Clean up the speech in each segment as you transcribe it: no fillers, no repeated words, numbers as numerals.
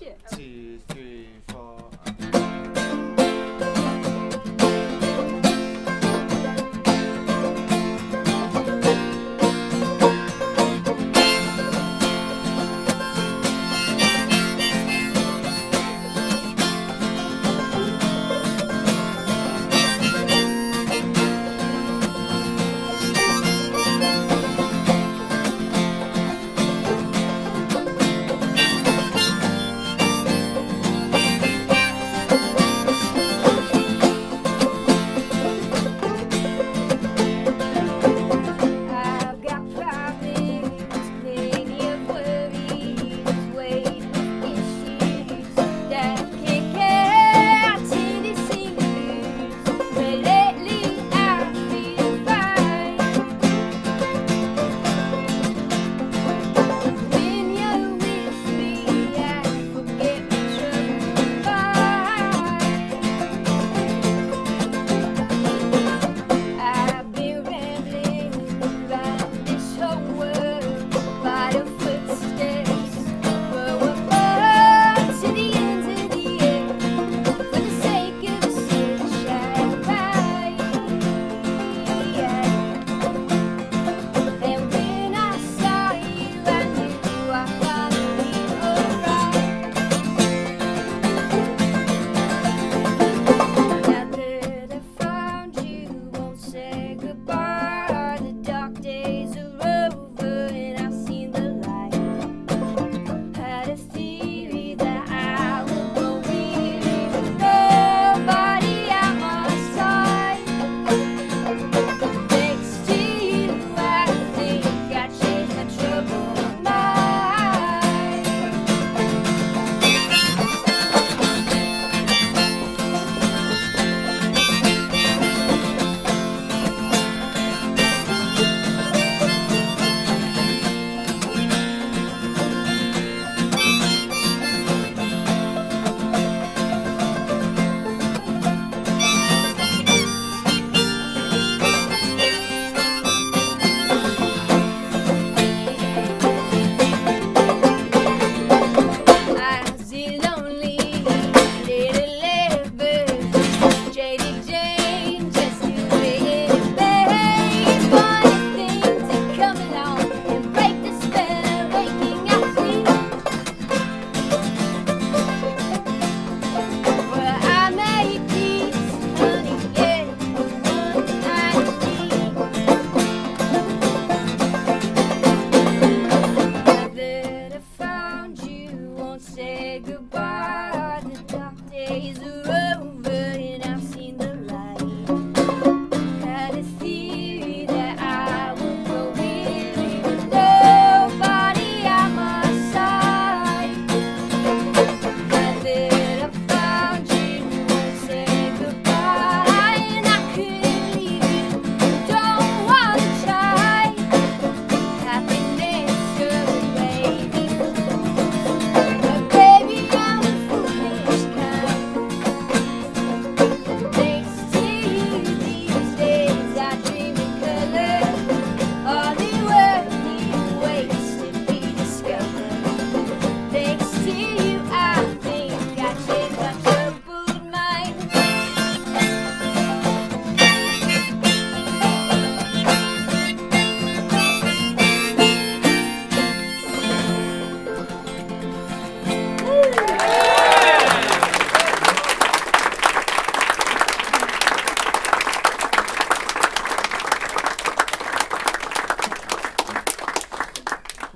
Let's do it. 2, 3, 4.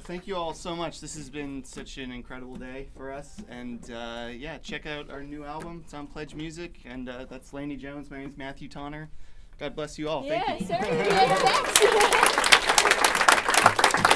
Thank you all so much. This has been such an incredible day for us. And yeah, check out our new album, Sound Pledge Music. And that's Laney Jones. My name's Matthew Tonner. God bless you all. Yeah, thank you. Certainly. Thanks.